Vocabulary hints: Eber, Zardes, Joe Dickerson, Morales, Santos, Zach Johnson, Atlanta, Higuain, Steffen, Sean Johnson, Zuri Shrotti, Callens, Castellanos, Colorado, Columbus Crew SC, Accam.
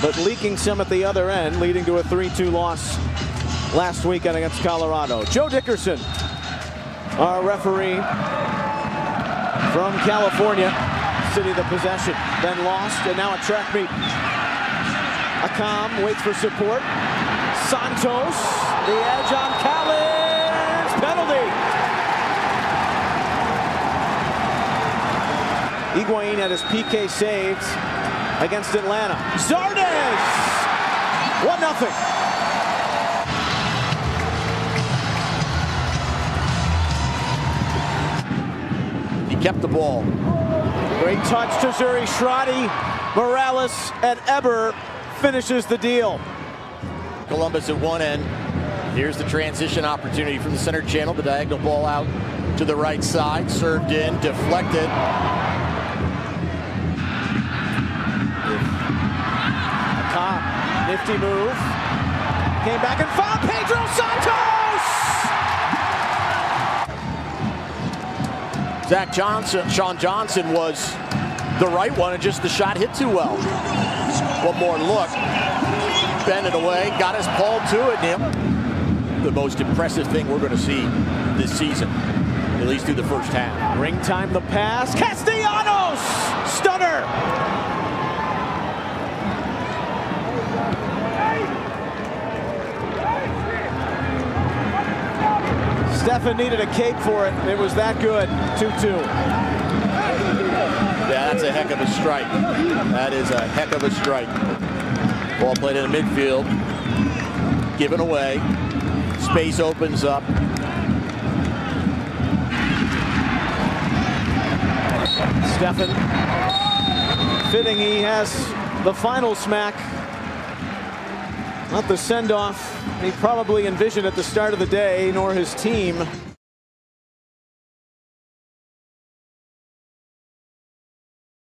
but leaking some at the other end, leading to a 3-2 loss last weekend against Colorado. Joe Dickerson, our referee from California, city of the possession, then lost, and now a track meet. Accam waits for support. Santos, the edge on Callens, penalty. Higuain had his PK saves against Atlanta. Zardes, 1-0. He kept the ball. Great touch to Zuri Shrotti. Morales and Eber finishes the deal. Columbus at one end. Here's the transition opportunity from the center channel. The diagonal ball out to the right side. Served in, deflected. Nifty move. Came back and found Pedro Santos! Zach Johnson, Sean Johnson was the right one, and just the shot hit too well. One more look. Bent it away, got his ball to it, Nim. The most impressive thing we're going to see this season, at least through the first half. Ring time, the pass. Castellanos! Stunner! Steffen needed a cake for it. It was that good. 2-2. Yeah, that's a heck of a strike. That is a heck of a strike. Ball played in the midfield. Given away. Space opens up. Steffen. Fitting he has the final smack. Not the send-off he probably envisioned at the start of the day, nor his team.